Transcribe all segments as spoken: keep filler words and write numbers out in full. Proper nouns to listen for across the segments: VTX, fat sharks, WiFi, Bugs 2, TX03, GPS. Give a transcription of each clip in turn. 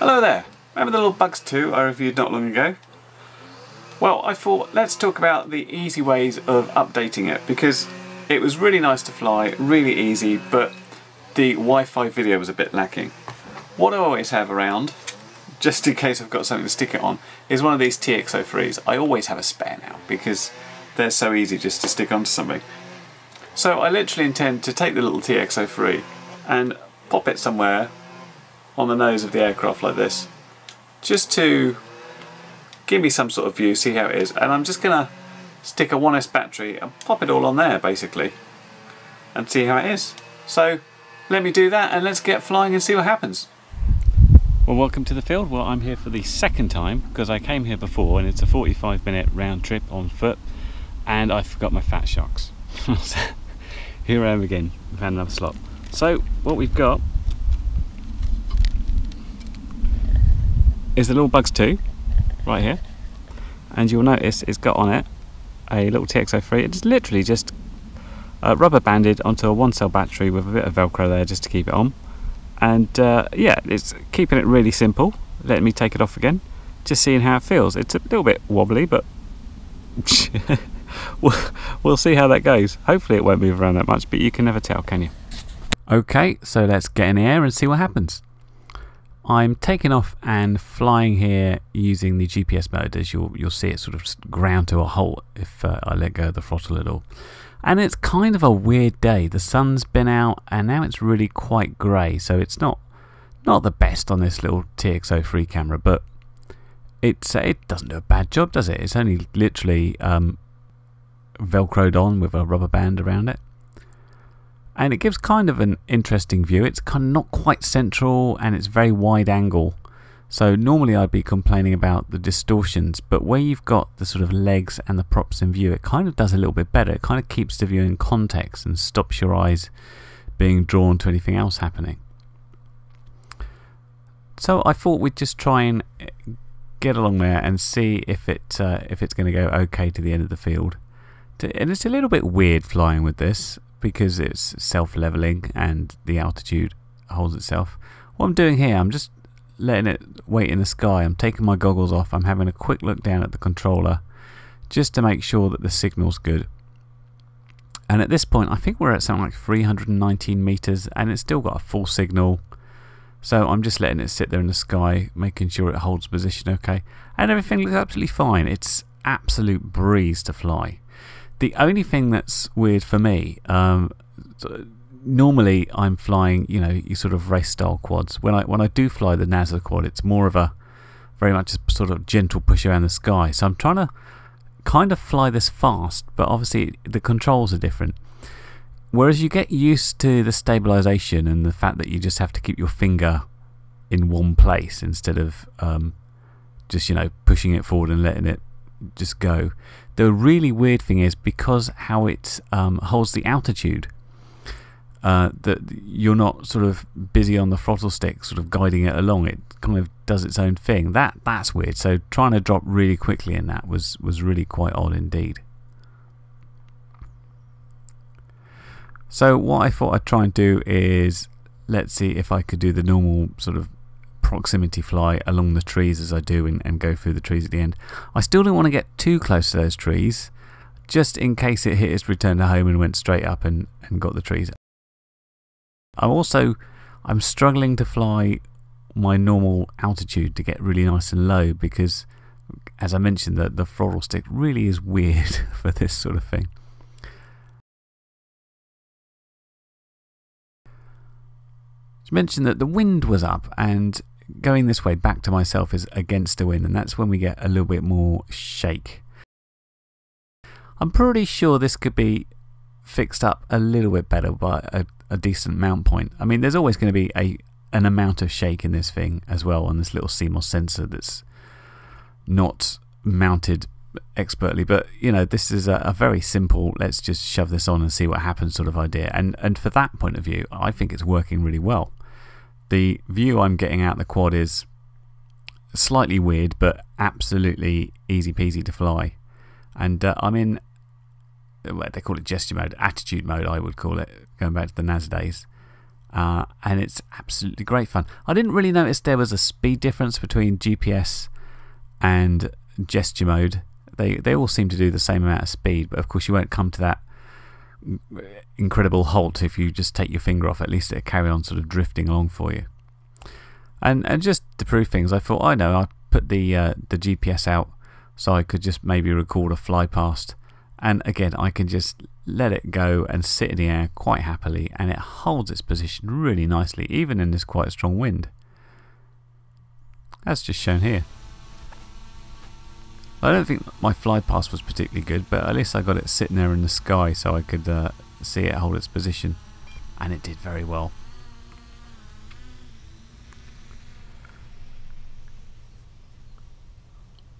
Hello there! Remember the little Bugs two I reviewed not long ago? Well, I thought let's talk about the easy ways of updating it, because it was really nice to fly, really easy, but the Wi-Fi video was a bit lacking. What I always have around, just in case I've got something to stick it on, is one of these T X oh threes. I always have a spare now because they're so easy just to stick onto something. So I literally intend to take the little T X oh three and pop it somewhere on the nose of the aircraft like this, just to give me some sort of view, see how it is, and I'm just gonna stick a one S battery and pop it all on there basically and see how it is. So let me do that and let's get flying and see what happens. Well, welcome to the field. Well, I'm here for the second time because I came here before and it's a forty-five minute round trip on foot and I forgot my Fat Sharks. Here I am again, we've had another slot. So what we've got is the little Bugs two right here, and you'll notice it's got on it a little T X oh three. It's literally just uh, rubber banded onto a one cell battery with a bit of Velcro there just to keep it on, and uh, yeah, it's keeping it really simple. Let me take it off again, just seeing how it feels. It's a little bit wobbly, but we'll see how that goes. Hopefully it won't move around that much, but you can never tell, can you? Okay, so let's get in the air and see what happens. I'm taking off and flying here using the G P S mode, as you'll, you'll see it sort of ground to a halt if uh, I let go of the throttle at all. And it's kind of a weird day. The sun's been out and now it's really quite grey, so it's not not the best on this little T X oh three camera, but it's, uh, it doesn't do a bad job, does it? It's only literally um, velcroed on with a rubber band around it. And it gives kind of an interesting view. It's kind of not quite central and it's very wide angle. So normally I'd be complaining about the distortions, but where you've got the sort of legs and the props in view, it kind of does a little bit better. It kind of keeps the view in context and stops your eyes being drawn to anything else happening. So I thought we'd just try and get along there and see if it uh, if it's going to go okay to the end of the field. And it's a little bit weird flying with this, because it's self-leveling and the altitude holds itself. What I'm doing here, I'm just letting it wait in the sky. I'm taking my goggles off, I'm having a quick look down at the controller just to make sure that the signal's good. And at this point I think we're at something like three hundred nineteen meters and it's still got a full signal, so I'm just letting it sit there in the sky, making sure it holds position okay, and everything looks absolutely fine. It's absolute breeze to fly. The only thing that's weird for me, um, normally I'm flying, you know, you sort of race style quads. When I when I do fly the NASA quad, it's more of a very much a sort of gentle push around the sky. So I'm trying to kind of fly this fast, but obviously the controls are different. Whereas you get used to the stabilization and the fact that you just have to keep your finger in one place instead of um, just, you know, pushing it forward and letting it just go. The really weird thing is because how it um, holds the altitude, uh, that you're not sort of busy on the throttle stick sort of guiding it along. It kind of does its own thing. That that's weird. So trying to drop really quickly in that was was really quite odd indeed. So what I thought I'd try and do is, let's see if I could do the normal sort of proximity fly along the trees as I do and, and go through the trees at the end. I still don't want to get too close to those trees, just in case it hit its return to home and went straight up and, and got the trees. I'm also I'm struggling to fly my normal altitude to get really nice and low because, as I mentioned, the, the throttle stick really is weird for this sort of thing. I mentioned that the wind was up and going this way back to myself is against the wind, and that's when we get a little bit more shake. I'm pretty sure this could be fixed up a little bit better by a, a decent mount point. I mean, there's always going to be a an amount of shake in this thing as well, on this little C M O S sensor that's not mounted expertly, but you know, this is a, a very simple let's just shove this on and see what happens sort of idea, and and for that point of view I think it's working really well. The view I'm getting out the quad is slightly weird, but absolutely easy peasy to fly. And uh, I'm in, well, they call it gesture mode, attitude mode I would call it, going back to the NASA days. uh, and it's absolutely great fun. I didn't really notice there was a speed difference between G P S and gesture mode. They, they all seem to do the same amount of speed, but of course you won't come to that incredible halt if you just take your finger off. At least it'll carry on sort of drifting along for you. And and just to prove things, I thought, I know, I put the uh, the G P S out so I could just maybe record a fly past, and again I can just let it go and sit in the air quite happily, and it holds its position really nicely even in this quite strong wind, as just shown here. I don't think my fly past was particularly good, but at least I got it sitting there in the sky so I could uh, see it hold its position, and it did very well.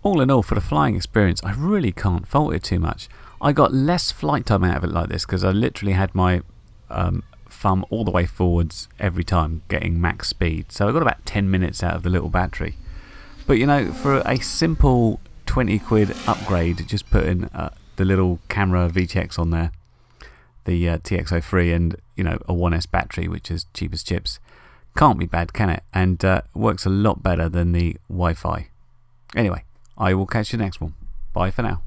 All in all, for the flying experience, I really can't fault it too much. I got less flight time out of it like this because I literally had my um, thumb all the way forwards every time, getting max speed. So I got about ten minutes out of the little battery. But you know, for a simple twenty quid upgrade, just putting uh, the little camera V T X on there, the uh, T X oh three, and you know, a one S battery, which is cheap as chips, can't be bad, can it? And uh, works a lot better than the Wi-Fi. Anyway, I will catch you next one. Bye for now.